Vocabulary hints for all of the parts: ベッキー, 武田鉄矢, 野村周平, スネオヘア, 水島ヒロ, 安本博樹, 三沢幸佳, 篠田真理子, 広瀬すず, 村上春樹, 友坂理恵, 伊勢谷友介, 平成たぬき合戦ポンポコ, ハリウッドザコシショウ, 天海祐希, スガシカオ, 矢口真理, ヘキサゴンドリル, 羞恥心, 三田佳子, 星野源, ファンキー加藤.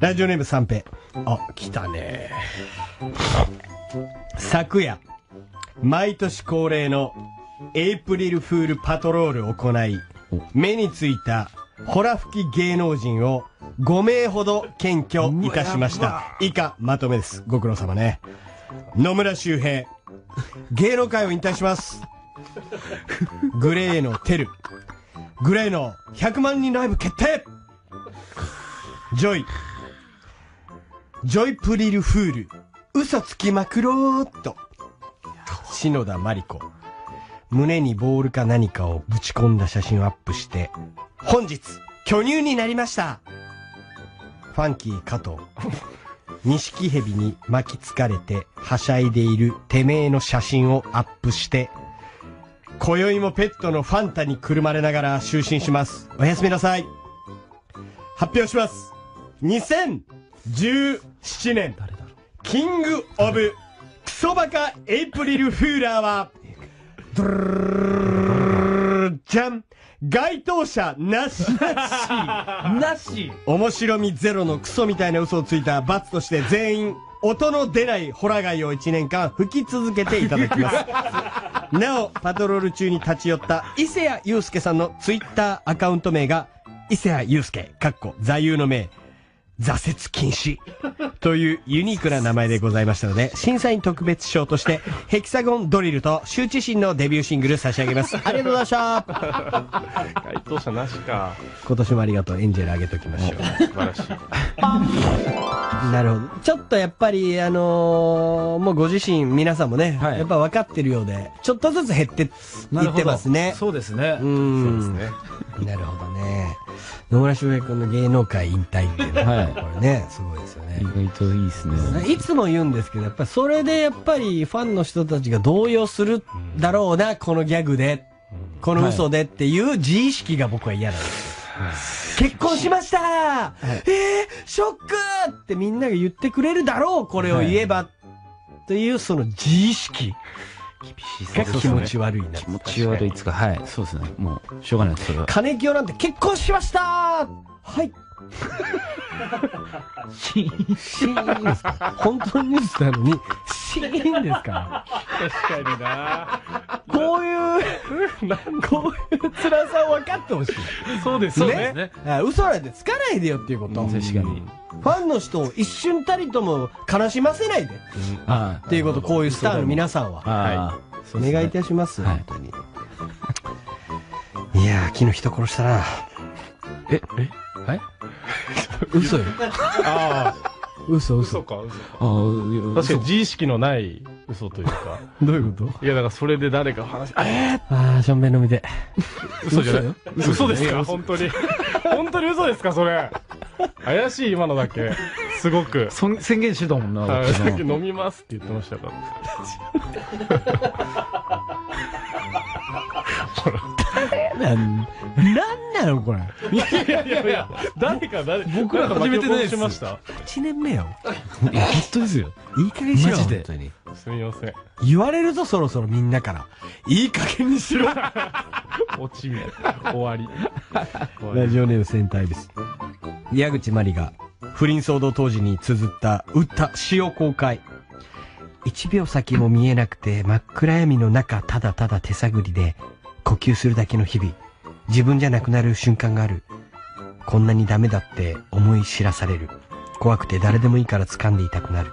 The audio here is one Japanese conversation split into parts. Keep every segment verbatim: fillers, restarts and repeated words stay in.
ラジオネーム三平。あ、来たね。昨夜、毎年恒例のエイプリルフールパトロールを行い、目についたホラ吹き芸能人をご名ほど検挙いたしました。以下、まとめです。ご苦労様ね。野村周平、芸能界を引退します。グレーのテル、グレーのひゃくまんにんライブ決定。ジョイ、ジョイプリルフール、嘘つきまくろーっと。篠田真理子、胸にボールか何かをぶち込んだ写真をアップして、本日、巨乳になりました。ファンキー加藤、錦蛇に巻きつかれてはしゃいでいるてめえの写真をアップして、今宵もペットのファンタにくるまれながら就寝します。おやすみなさい。発表します。にせんじゅうななねん、キングオブクソバカエイプリルフーラーは、ドルルルルルルルじゃん、該当者なしなし面白みゼロのクソみたいな嘘をついた罰として全員音の出ないホラ貝をいちねんかん吹き続けていただきます。なおパトロール中に立ち寄った伊勢谷友介さんのツイッターアカウント名が伊勢谷友介かっこ座右の銘挫折禁止というユニークな名前でございましたので、審査員特別賞としてヘキサゴンドリルと羞恥心のデビューシングル差し上げます。ありがとうございました。該当者なしか。今年もありがとうエンジェルあげときましょう。素晴らしい。なるほど。ちょっとやっぱりあのー、もうご自身皆さんもね、はい、やっぱ分かってるようでちょっとずつ減っていってますね。そうですね。うん、そうですね。なるほどね。野村周平君の芸能界引退っていうのは、はい、これねすごいですよね。意外といいですね。いつも言うんですけど、やっぱりそれでやっぱりファンの人たちが動揺するだろうな、このギャグでこの嘘でっていう自意識が僕は嫌なんですよ、はい、結婚しましたー、はい、えー、ショックってみんなが言ってくれるだろうこれを言えば、はい、というその自意識厳しいですね。気持ち悪いな。気持ち悪いですか。はい。そうですね。もう、しょうがないです、それは。金清なんて結婚しましたー、はい。シーンですか。本当にニュースなのに、シーンですか。確かにな。こういう、こういう辛さを分かってほしい。そうですね。嘘なんてつかないでよっていうこと。確かに。ファンの人を一瞬たりとも悲しませないでっていうこと、こういうスターの皆さんはお願いいたします。本当に。いやー、昨日人殺したな。ええ、はい、嘘よ。ああ、嘘嘘か。確かに自意識のない嘘というか。どういうこと？いや、だからそれで誰か話、えー、ああ、しょんべん飲みで。嘘じゃない？嘘ですか？本当に。本当に嘘ですか、それ。怪しい、今のだけ。すごく。宣言してたもんな。さっき飲みますって言ってましたから。ほら。なんなのこれ。いやいやいやいや、誰か誰か僕らが初めてね、しました。はちねんめよ。本当ですよ。いい加減にしろ。マジで。すみません。言われるぞ、そろそろみんなから。いい加減にしろ。落ち目。終わり。ラジオネームセンターです。矢口真理が不倫騒動当時に綴った歌、詩を公開。いちびょう先も見えなくて真っ暗闇の中、ただただ手探りで、呼吸するだけの日々、自分じゃなくなる瞬間がある。こんなにダメだって思い知らされる。怖くて誰でもいいから掴んでいたくなる。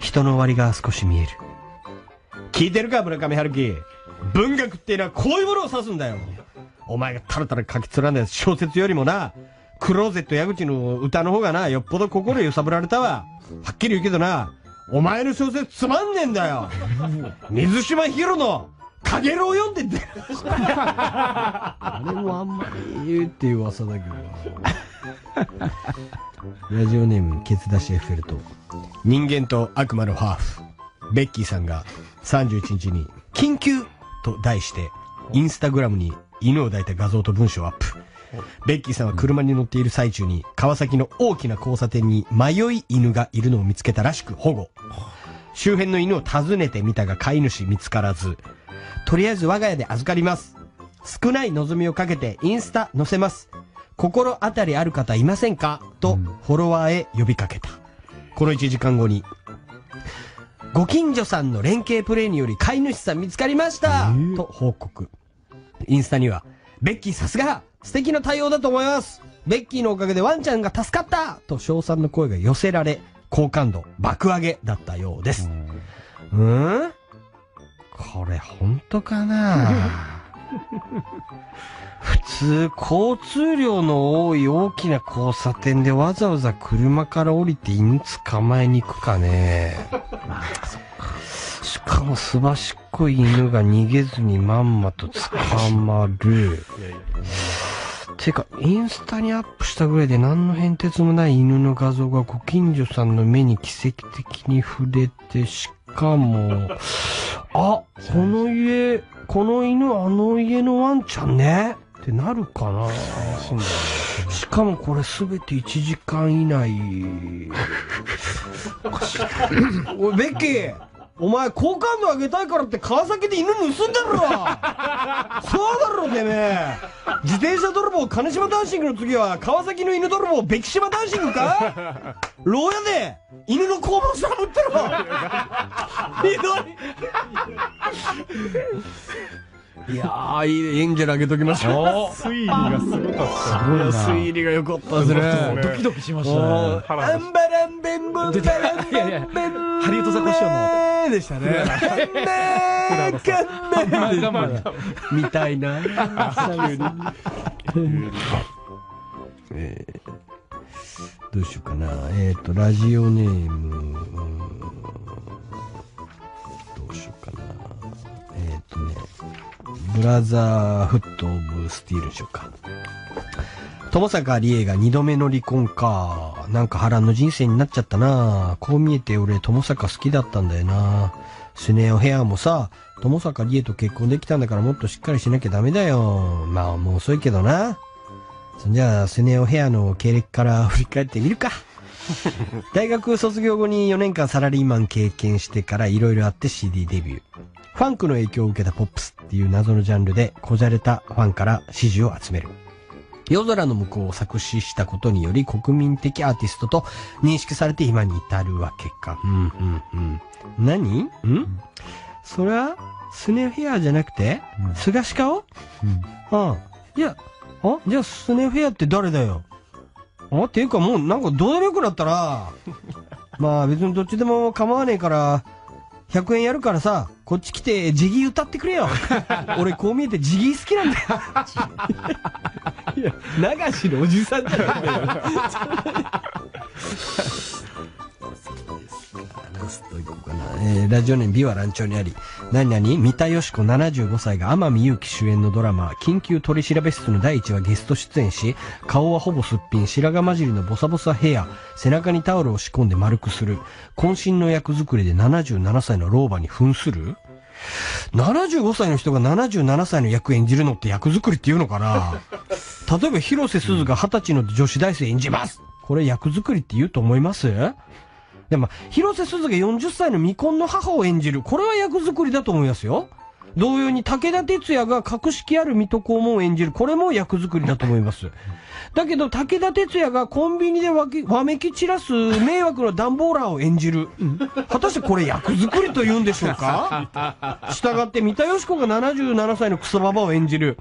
人の終わりが少し見える。聞いてるか、村上春樹。文学っていうのはこういうものを指すんだよ。お前がたらたら書き連ねた小説よりもな、クローゼット矢口の歌の方がな、よっぽど心揺さぶられたわ。はっきり言うけどな、お前の小説つまんねえんだよ。水島ヒロのかげろう読んでんだよ。あれもあんまり言うっていう噂だけど。ラジオネームケツ出しエッフェルと人間と悪魔のハーフベッキーさんがさんじゅういちにちに緊急と題してインスタグラムに犬を抱いた画像と文章をアップ。ベッキーさんは車に乗っている最中に川崎の大きな交差点に迷い犬がいるのを見つけたらしく保護。周辺の犬を訪ねてみたが飼い主見つからず、とりあえず我が家で預かります。少ない望みをかけてインスタ載せます。心当たりある方いませんかとフォロワーへ呼びかけた。このいちじかんごに、ご近所さんの連携プレイにより飼い主さん見つかりました、えー、と報告。インスタには、ベッキーさすが素敵な対応だと思いますベッキーのおかげでワンちゃんが助かったと称賛の声が寄せられ、好感度爆上げだったようです。うーん、これ本当かな普通、交通量の多い大きな交差点でわざわざ車から降りて犬捕まえに行くかね。しかもすばしっこい犬が逃げずにまんまと捕まる。てか、インスタにアップしたぐらいで何の変哲もない犬の画像がご近所さんの目に奇跡的に触れて、しかも、あ、この家、この犬、あの家のワンちゃんねってなるかな。しかもこれすべていちじかんいない。おい、ベッキー、お前好感度上げたいからって川崎で犬盗んだろそうだろてめえ。自転車泥棒金島ダンシングの次は川崎の犬泥棒べき島ダンシングか牢屋で犬の肛門下ぶってろひどいいやー、いいエンジェル上げときましょう。推理がすごかった。推理がよかったですね。ドキドキしましたね。アンバランベンボンバランベンベンハリウッドザコシショウのでしたね。みたいな。どうしようかな。えっとラジオネームどうしようかな。えっとね、ブラザーフットオブスティールでしょうか。友坂理恵が二度目の離婚か。なんか波乱の人生になっちゃったな。こう見えて俺友坂好きだったんだよな。スネオヘアもさ、友坂理恵と結婚できたんだからもっとしっかりしなきゃダメだよ。まあもう遅いけどな。そんじゃあスネオヘアの経歴から振り返ってみるか。大学卒業後によねんかんサラリーマン経験してから色々あって シーディー デビュー。ファンクの影響を受けたポップスっていう謎のジャンルでこじゃれたファンから支持を集める。夜空の向こうを作詞したことにより国民的アーティストと認識されて今に至るわけか。うんうんうん。何？ん？それはスネフェアじゃなくてスガシカオ？うん。うん。いや、あ？じゃあスネフェアって誰だよ。あ？っていうかもうなんかどうでもよくなったら。まあ別にどっちでも構わねえから、ひゃくえんやるからさ、こっち来てジギー歌ってくれよ。俺こう見えてジギー好きなんだよ。いや、流しのおじさんじゃないんだよ。ラストいこうかな。えー、ラジオネーム美は乱調にあり。何々三田佳子ななじゅうごさいが天海祐希主演のドラマ、緊急取調室のだいいちわゲスト出演し、顔はほぼすっぴん、白髪混じりのボサボサヘア、背中にタオルを仕込んで丸くする。渾身の役作りでななじゅうななさいの老婆に扮する？ななじゅうごさいの人がななじゅうななさいの役演じるのって役作りっていうのかな。例えば広瀬すずがはたちの女子大生演じます。これ役作りって言うと思います？でも広瀬すずがよんじゅっさいの未婚の母を演じる、これは役作りだと思いますよ。同様に武田鉄矢が格式ある水戸黄門を演じる、これも役作りだと思います。だけど武田鉄矢がコンビニでわめき散らす迷惑の段ボーラーを演じる、果たしてこれ役作りと言うんでしょうか。したがって三田佳子がななじゅうななさいのクソババを演じる、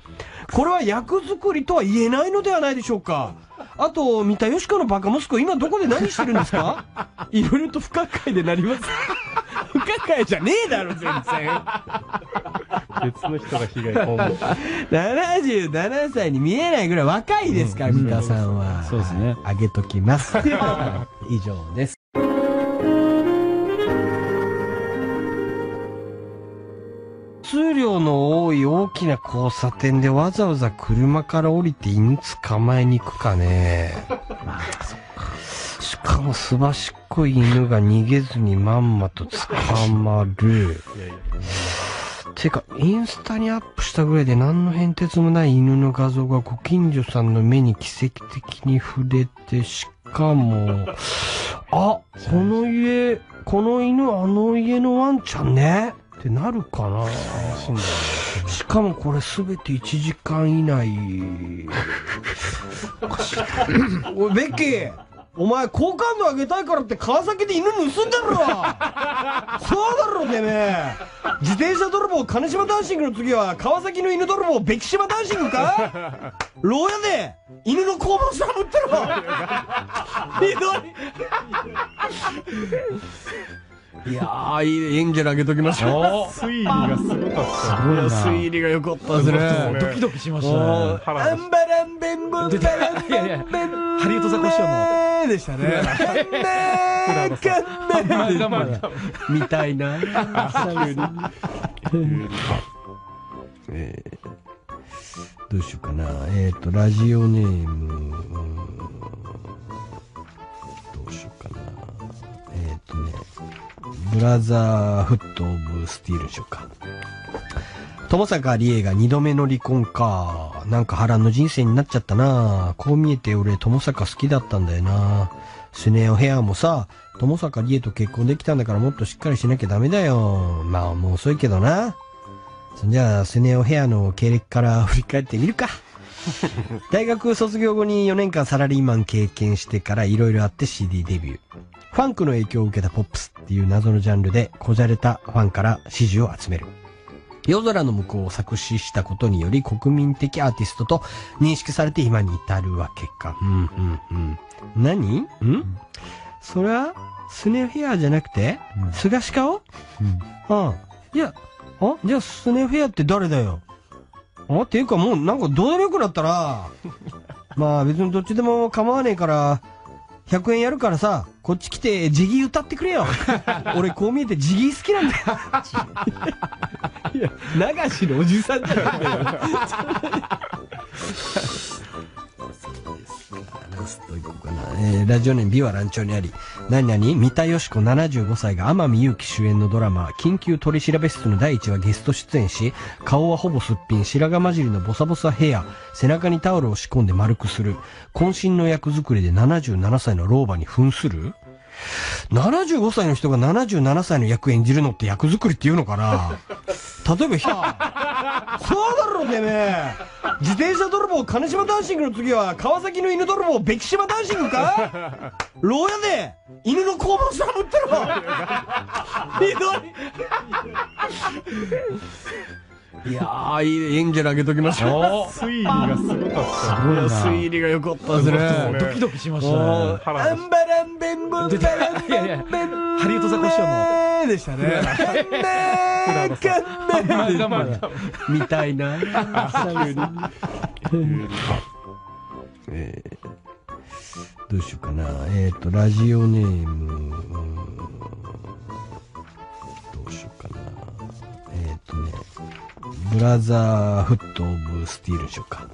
これは役作りとは言えないのではないでしょうか。あと三田佳子のバカ息子、今どこで何してるんですか。いろいろと不可解でなります。不可解じゃねえだろ全然。別の人が被害をななじゅうななさいに見えないぐらい若いですから、うん、三田さんは。そうですね。あげときます。以上です。数量の多い大きな交差点でわざわざ車から降りて犬捕まえに行くかね。しかもすばしっこい犬が逃げずにまんまと捕まる。てか、インスタにアップしたぐらいで何の変哲もない犬の画像がご近所さんの目に奇跡的に触れて、しかも、あ、この家、この犬、あの家のワンちゃんねってなるかな。しかもこれ全ていちじかんいないおかしいおいベッキー、お前好感度上げたいからって川崎で犬盗んだろそうだろてめえ。自転車泥棒金島ダンシングの次は川崎の犬泥棒べき島ダンシングか牢屋で犬の肛門下持ってろひどいいやーいい演者にあげときましょう推理がすごかったすごいな推理がよかったですねドキドキしましたねアンバランベンボンバランベンベンハリウッドザコシショウのでしたね。みたいな。どうしようかな。えっとラジオネームどうしようかな。えっとねブラザーフットオブスティールしようか。友坂理恵がにどめの離婚か。なんか波乱の人生になっちゃったな。こう見えて俺、友坂好きだったんだよな。スネオヘアもさ、友坂理恵と結婚できたんだからもっとしっかりしなきゃダメだよ。まあもう遅いけどな。そんじゃあ、スネオヘアの経歴から振り返ってみるか。大学卒業後によねんかんサラリーマン経験してから色々あって シーディー デビュー。ファンクの影響を受けたポップスっていう謎のジャンルで、こじゃれたファンから支持を集める。夜空の向こうを作詞したことにより国民的アーティストと認識されて今に至るわけか。うんうんうん。何？ん？それはスネフェアじゃなくて、うん、スガシカオ？うん。うん。いや、あ？じゃあスネフェアって誰だよ？あ？っていうかもうなんかどうでもよくなったら。まあ別にどっちでも構わねえから、ひゃくえんやるからさ、こっち来てジギー歌ってくれよ。俺こう見えてジギー好きなんだよ。いや、流しのおじさんじゃないんだよ。そうですか。ラストいこうかな。えー、ラジオネーム美は乱調にあり。何々三田佳子ななじゅうごさいが天海祐希主演のドラマ、緊急取調室のだいいちわゲスト出演し、顔はほぼすっぴん、白髪混じりのボサボサヘア、背中にタオルを仕込んで丸くする。渾身の役作りでななじゅうななさいの老婆に扮する？ななじゅうごさいの人がななじゅうななさいの役演じるのって役作りって言うのかな例えばひゃそうだろてめえ自転車泥棒金島ダンシングの次は川崎の犬泥棒べき島ダンシングか牢屋で犬の肛門下持ってろひどいいやーいい演者にあげときましょう推理がすごかった推理がよかったですねドキドキしましたねアンバランベンボンバランベンベンハリウッドザコシショウのでしたねみたいなどうしようかなえっとラジオネームどうしようかなえっとねブラザーフットオブスティールしようか。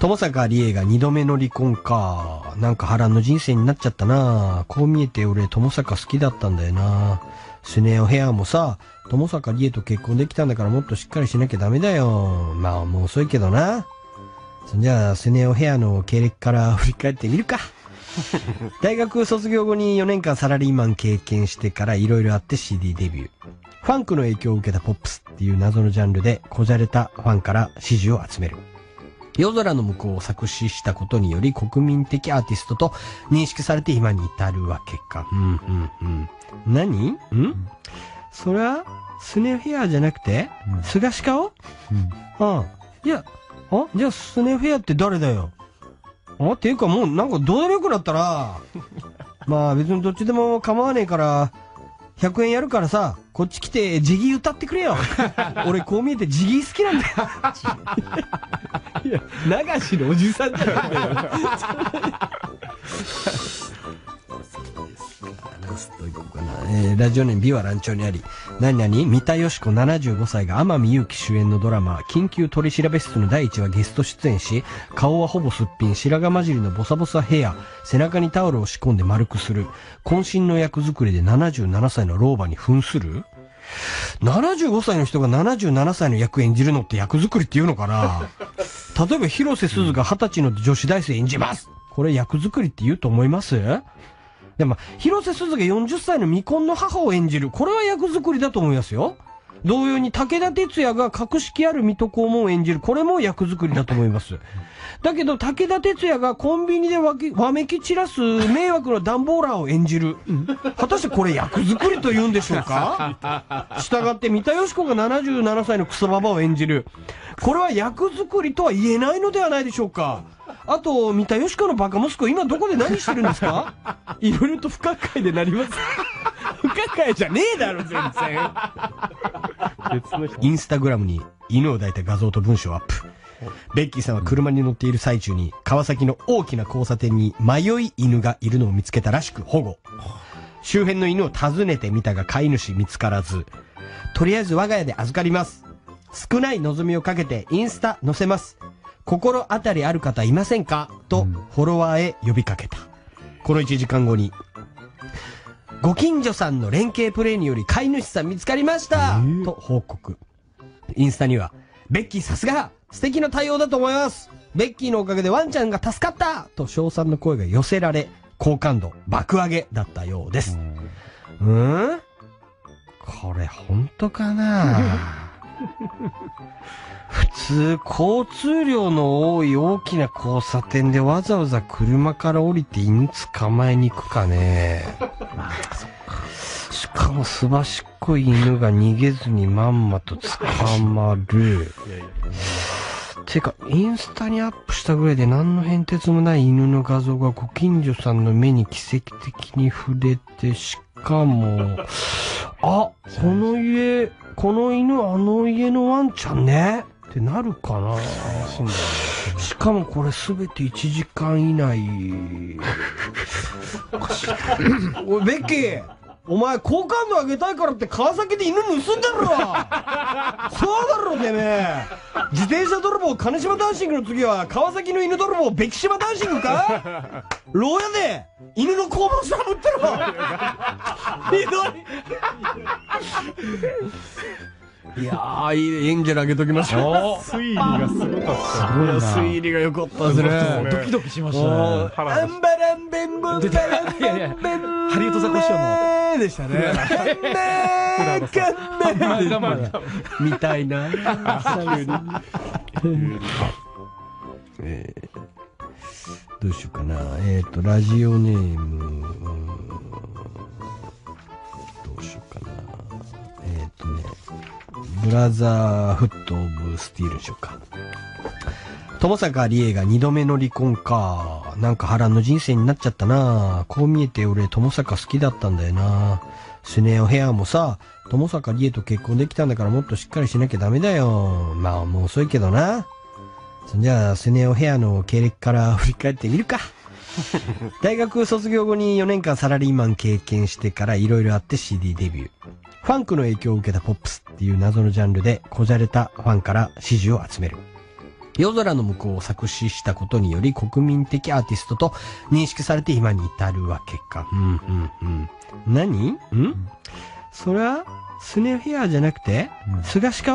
友坂理恵がにどめの離婚か。なんか波乱の人生になっちゃったな。こう見えて俺友坂好きだったんだよな。スネオヘアもさ、友坂理恵と結婚できたんだからもっとしっかりしなきゃダメだよ。まあもう遅いけどな。そんじゃあスネオヘアの経歴から振り返ってみるか。大学卒業後によねんかんサラリーマン経験してから色々あって シーディー デビュー。ファンクの影響を受けたポップスっていう謎のジャンルでこじゃれたファンから支持を集める。夜空の向こうを作詞したことにより国民的アーティストと認識されて今に至るわけか。うんうんうん。何？ん？それはスネフェアじゃなくて、うん、スガシカオ？うん。うん。いや、あ？じゃあスネフェアって誰だよ？あ？っていうかもうなんかどうでもよくなったら。まあ別にどっちでも構わねえから、ひゃくえんやるからさ、こっち来てジギー歌ってくれよ。俺こう見えてジギー好きなんだよ。いや、流しのおじさんじゃないんだよ。そうですか。ラストいこうかな。えー、ラジオネーム美は乱調にあり。何々三田佳子ななじゅうごさいが天海祐希主演のドラマ、緊急取調室のだいいちわゲスト出演し、顔はほぼすっぴん、白髪混じりのボサボサヘア、背中にタオルを仕込んで丸くする。渾身の役作りでななじゅうななさいの老婆に扮する？ななじゅうごさいの人がななじゅうななさいの役演じるのって役作りって言うのかな例えば広瀬すずがはたちの女子大生演じます。これ役作りって言うと思います？でも広瀬すずがよんじゅっさいの未婚の母を演じる。これは役作りだと思いますよ。同様に武田鉄矢が格式ある水戸黄門を演じる。これも役作りだと思います。だけど武田鉄矢がコンビニでわき、わめき散らす迷惑のダンボーラーを演じる。果たしてこれ役作りと言うんでしょうか？従って三田佳子がななじゅうななさいのクソババを演じる。これは役作りとは言えないのではないでしょうか？あと、三田佳子のバカ息子、今どこで何してるんですか？いろいろと不可解でなります。不可解じゃねえだろ、全然。インスタグラムに犬を抱いた画像と文章をアップ。ベッキーさんは車に乗っている最中に、川崎の大きな交差点に迷い犬がいるのを見つけたらしく保護。周辺の犬を訪ねてみたが飼い主見つからず、とりあえず我が家で預かります。少ない望みをかけてインスタ載せます。心当たりある方いませんかとフォロワーへ呼びかけた。このいちじかんごに、ご近所さんの連携プレイにより飼い主さん見つかりました、えー、と報告。インスタには、ベッキーさすが素敵な対応だと思いますベッキーのおかげでワンちゃんが助かったと称賛の声が寄せられ、好感度爆上げだったようです。うーんこれ本当かな普通、交通量の多い大きな交差点でわざわざ車から降りて犬捕まえに行くかね。しかもすばしっこい犬が逃げずにまんまと捕まる。てか、インスタにアップしたぐらいで何の変哲もない犬の画像がご近所さんの目に奇跡的に触れて、しかも、あ、この家、この犬、あの家のワンちゃんね。ってなるかな。しかもこれすべていちじかんいない。おい、ベッキー、お前、好感度上げたいからって川崎で犬盗んだろそうだろ、てめえ。自転車泥棒、金島ダンシングの次は、川崎の犬泥棒、ベキシマダンシングか牢屋で、犬の肛門下ぶってろひどいいやー、いいエンジェルあげときましょう。推理がすごかった。推理が良かったですね。ドキドキしましたね。アンバランベンボンバランベンベン。ハリウッドザコシショウの。でしたね。カンナーカンナーみたいな。どうしようかな。えっと、ラジオネーム。どうしようかな。えっとね。ブラザーフット・オブ・スティールでしょうか。友坂理恵が二度目の離婚か。なんか波乱の人生になっちゃったな。こう見えて俺、友坂好きだったんだよな。スネアヘアもさ、友坂理恵と結婚できたんだからもっとしっかりしなきゃダメだよ。まあもう遅いけどな。そんじゃあ、スネアヘアの経歴から振り返ってみるか。大学卒業後によねんかんサラリーマン経験してから色々あって シーディー デビュー。ファンクの影響を受けたポップスっていう謎のジャンルでこじゃれたファンから支持を集める。夜空の向こうを作詞したことにより国民的アーティストと認識されて今に至るわけか。うんうんうん。何？ん？それはスネアヘアじゃなくて、うん、菅氏か